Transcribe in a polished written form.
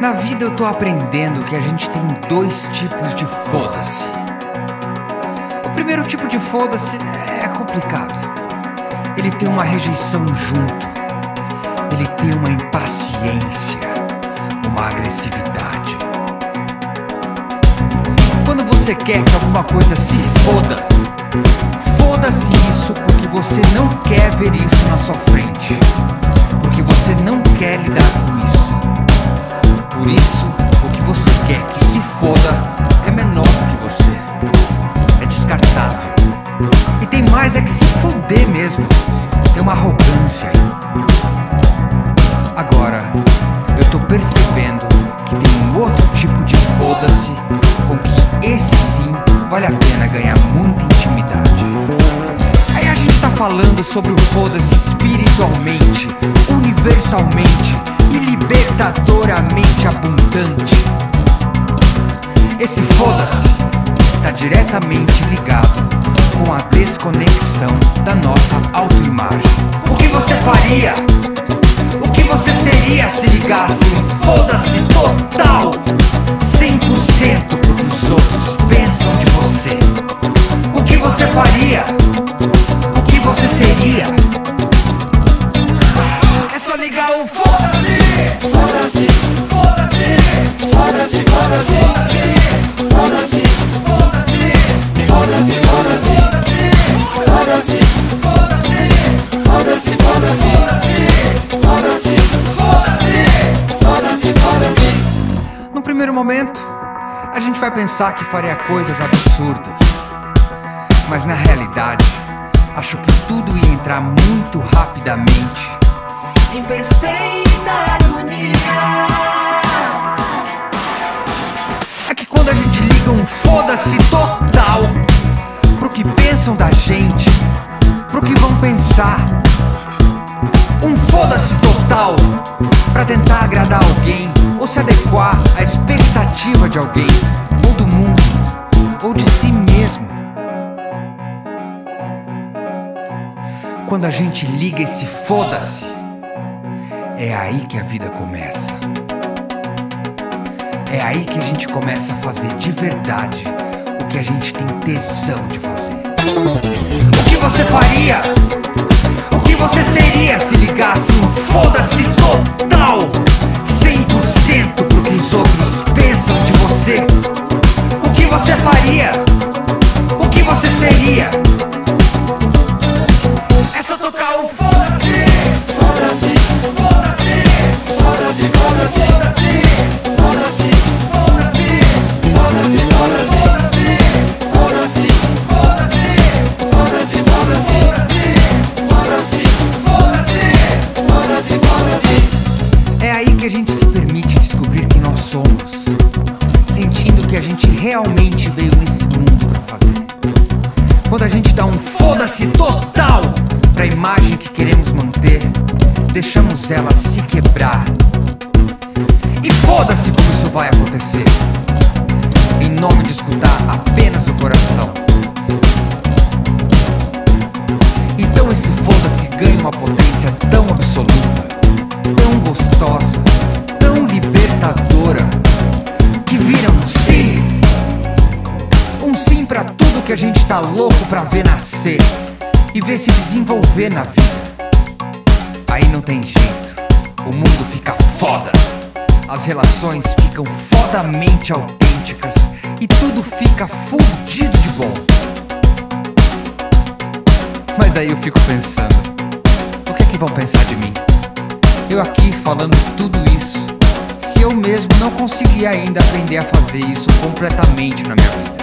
Na vida eu tô aprendendo que a gente tem dois tipos de foda-se. O primeiro tipo de foda-se é complicado. Ele tem uma rejeição junto. Ele tem uma impaciência, uma agressividade. Quando você quer que alguma coisa se foda, foda-se isso porque você não quer ver isso na sua frente. Porque você não quer lidar com isso. Por isso, o que você quer que se foda é menor do que você. É descartável. E tem mais é que se foder mesmo. Tem uma arrogância. Agora, eu tô percebendo que tem um outro tipo de foda-se com que esse sim vale a pena ganhar muita intimidade. Aí a gente tá falando sobre o foda-se espiritualmente, universalmente e libertadoramente abundante. Esse foda-se tá diretamente ligado com a desconexão da nossa autoimagem. O que você faria? O que você seria se ligasse um foda-se total, 100% pro que os outros pensam de você? O que você faria? O que você seria? É só ligar um foda-se. Foda-se, foda-se, foda-se, foda-se, foda-se, foda-se, foda-se, foda-se, foda-se, foda-se, foda-se, foda-se, foda-se. No primeiro momento, a gente vai pensar que faria coisas absurdas, mas na realidade, acho que tudo ia entrar muito rapidamente em perfeita harmonia. É que quando a gente liga um foda-se total pro que pensam da gente, pro que vão pensar, um foda-se total pra tentar agradar alguém ou se adequar à expectativa de alguém, ou do mundo, ou de si mesmo. Quando a gente liga esse foda-se, é aí que a vida começa. É aí que a gente começa a fazer de verdade o que a gente tem tesão de fazer. O que você faria? O que você seria se ligasse um foda-se total, 100% pro que os outros pensam de você? O que você faria? O que você seria? É só tocar um foda-se. Foda-se, foda-se, foda-se, foda-se, foda-se, foda-se, foda-se, foda-se, foda-se, foda-se, foda-se, foda-se, foda-se. É aí que a gente se permite descobrir quem nós somos, sentindo que a gente realmente veio nesse mundo pra fazer. Quando a gente dá um foda-se total pra imagem que queremos manter, deixamos ela se quebrar. E foda-se como isso vai acontecer, em nome de escutar apenas o coração. Então esse foda-se ganha uma potência tão absoluta, tão gostosa, tão libertadora, que vira um sim. Um sim pra tudo que a gente tá louco pra ver nascer e ver se desenvolver na vida. Aí não tem jeito, o mundo fica foda, as relações ficam fodamente autênticas e tudo fica fudido de bom. Mas aí eu fico pensando, o que é que vão pensar de mim? Eu aqui falando tudo isso, se eu mesmo não consegui ainda aprender a fazer isso completamente na minha vida.